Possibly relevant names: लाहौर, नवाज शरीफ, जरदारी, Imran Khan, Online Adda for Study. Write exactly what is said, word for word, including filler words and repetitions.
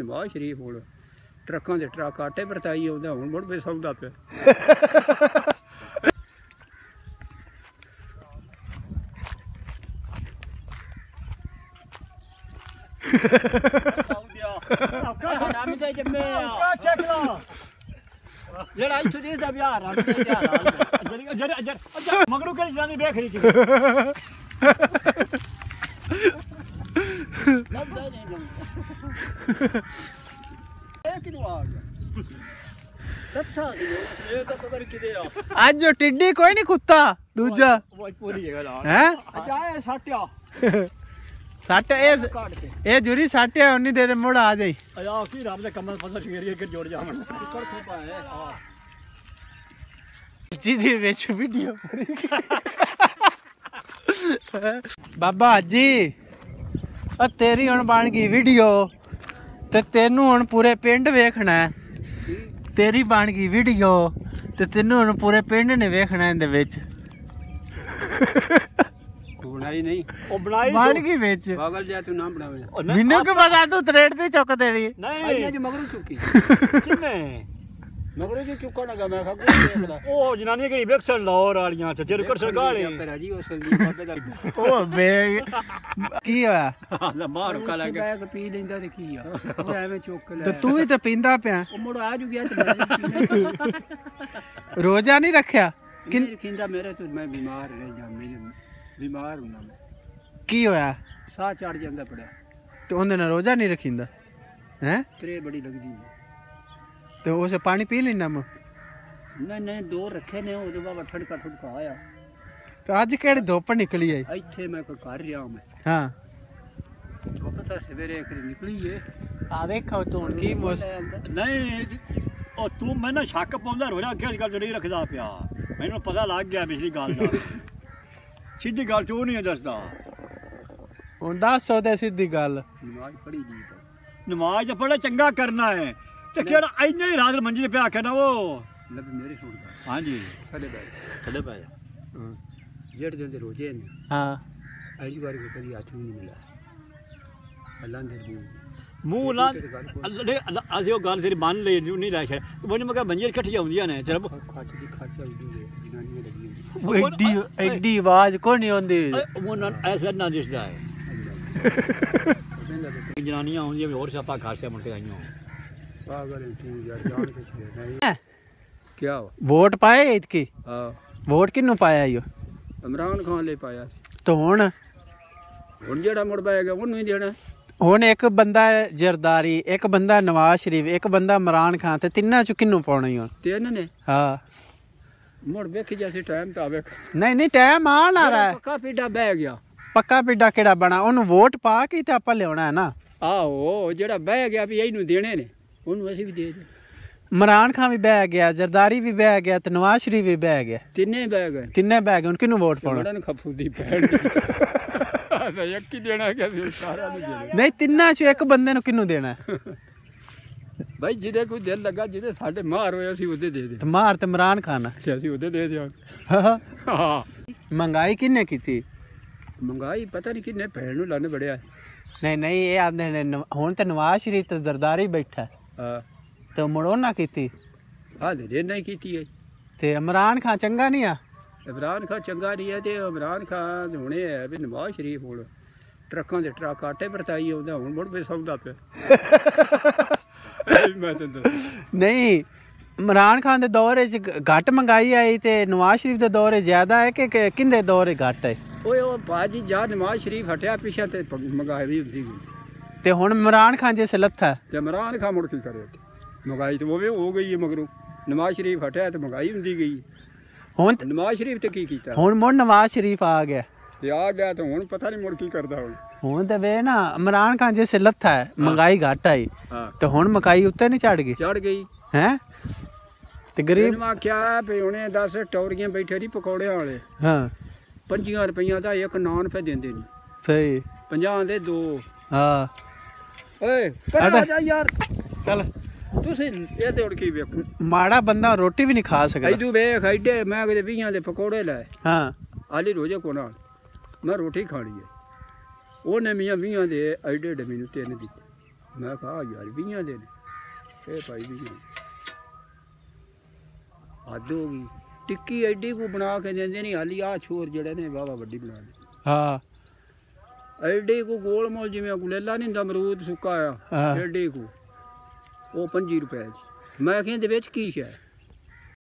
नवाज शरीफ हूँ ट्रकों के ट्रक आटे परताई आंदा हूँ मुड़ पे सौदा पे अज टिड्डी कोई नहीं कुत्ता दूजा है साटे ए जुरी साटे उन्नी देर मुड़ आ जाई आया की राम दे कमल फसल छेरी के जोड़ जामन कर खो पाए हां जी जी विच वीडियो बाबा जी ओ तेरी हुन बन गई वीडियो ते तेनू हुन पूरे पिंड वेखना है। तेरी बन गई वीडियो ते तेनू हुन पूरे पिंड ने वेखना इंदे विच बनाई नहीं ओ बनाई बन की बेच पागल जा तू ना बनावे मिन्नू के पता तू थ्रेड ते चुक देनी नहीं आज मगरू चुकी किने मगरू के चुका लगा मैं खा ओ जनानी के बेक्सन लाहौर वालियां ते चिरकर सरगाले पर जी ओ संगीत पता कर ओ बे की होया लंबा रुका लगे बैग पी लेंदा ते की होया ओ एवें चुक ले ते तू ही ते पींदा पिया ओ मुड़ आ जुगिया ते रोजा नहीं रखया कि रखिंदा मेरे तो मैं बीमार रह जा मेरे बीमार हूं मैं की होया साह चढ़ जांदा पड़ा ते ओंदे ना रोजा नहीं रखिंदा हैं त्रे बड़ी लगदी ते ओसे पानी पी लेना मैं नहीं नहीं दो रखे ने ओदे बाबा ठड़का ठड़का आया ते आज केड़ी धूप निकली आई इथे मैं कोई घर रिया हूं मैं हां धूप तो सवेरे एक निकली है आ देखो तो की मौसम नहीं ओ तू मैंने शक पौंदा रोजा अगे गल नहीं रखदा पिया मैनू पता लग गया पिछली गल दा सीधी गल चो नहीं दसदा हुण दस ओदे सीधी गल नमाज पढ़ी दी नमाज पढ़ा चंगा करना है ते केड़ा इन्ने ही रात मंजी पे आके ना वो नबी मेरे छोड़दा हां जी साडे पे साडे पे जेड़ दिन दे रोजे ने हां अजी बार को कदी हाथ नहीं मिला अल्लाह दे मुंह ना अल्लाह असी ओ गल तेरी मान ले नहीं लाखे तू बन मगा मंजी इकट्ठी आउंदियां ने जरा खर्च दी खर्च आउंदी है जनानी लगी एडी एडी आवाज को नहीं होंदी वो ना ऐसा ना दिसदा है जनानियां होंदी और छापा खासे मुंडे आईयो पागल तू यार जान के नहीं क्या वोट पाए इतकी हां वोट किन्नु पाया यो इमरान खान ले पाया तो हुन हुन जेड़ा मुड़ पाएगा ओनु ही देना हुन एक बंदा जरदारी एक बंदा नवाज शरीफ एक बंदा इमरान खान ते तिन्ना चो किन्नु पाउना यो तिन्न ने हां मुड़ वेख जैसे टाइम तो आवे नहीं नहीं टाइम आ ना रहा पक्का पीड़ा बह गया पक्का पीड़ा केड़ा बना ओनु वोट पा के ते आपा लेना है ना आओ जेड़ा बह गया भी एनु देने ने ओनु असि भी दे दे इमरान खान भी बह गया जरदारी भी बह गया ते नवाज शरीफ भी बह गया तिन्ने बह गए तिन्ने बह गए उन किनु वोट पाना बड़ा न खफूदी भैन ऐसा एक ही देना क्या सारा नहीं देना नहीं तिन्ना च एक बंदे नु किनु देना है भाई जिदे कोई दिल लगा जिदे साडे मार होया सी उदे दे दे ते मार ते इमरान खान अच्छा सी उदे दे दिया हां महंगाई किने कीती महंगाई पता नहीं किने भैन नु लाने बड़े आए नहीं नहीं ये आपने हुन ते नवाज शरीफ ते जरदारी बैठा हां तो मुड़ो ना कीती हां जे नहीं कीती है ते इमरान खान चंगा नहीं आ इमरान खान चंगा नहीं है ते इमरान खान हुणे है भी नवाज शरीफ हुण ट्रकों दे ट्रक आटे परताई आंदा हुण मुड़ पे सौदा पे नहीं इमरान खान के दौरे घट महंगाई आई तो नवाज शरीफ के दौरे ज्यादा है कि किंदे दौरे घट है ओ भाजी जा नवाज शरीफ हटिया पिछा तो महंगाई होंगी तो हुण इमरान खान जैसे लत्था इमरान खान मुड़ की करे महंगाई तो वो भी हो गई है मगरों नवाज शरीफ हटिया तो महंगाई होंगी गई हुण नवाज शरीफ तो की कीता हुण मुड़ नवाज शरीफ आ गया आ गया तो हुण पता नहीं मुड़ की करदा हुण हुण तो वे ना इमरान खान जैसे लत्था है महंगाई घट आई तो हुण मकाई उत्ते नहीं चढ़ गई चढ़ गई हैं ते गरीब क्या पे उन्हें दस टोरियां बैठे री पकौड़े वाले हां पच्चीस रुपया दा एक नान पे देंदे नहीं सही पचास दे दो हां ओए पर आ जा यार चल तुसी ए ते उड़की वेखो माड़ा बंदा रोटी भी नहीं खा सकदा एदू वेख एडे मैं कदे बीस दे पकौड़े लाए हां आली रोजे कोना मैं रोटी खानी है ओने मियां मियां दे एडे एडे मैनू तीन दी मैं कहा यार बीह दिन ए भाई भी हद हो गई। टिक्की एडी को बना के देंगे नहीं हाली आ छोर जड़े ने वाह वाह वी बना दी एडी को गोल मोल जिमें गुलेला नहीं होंगे अमरूद सुका एडी को वो पंजी रुपए मैं क्या बेच की शह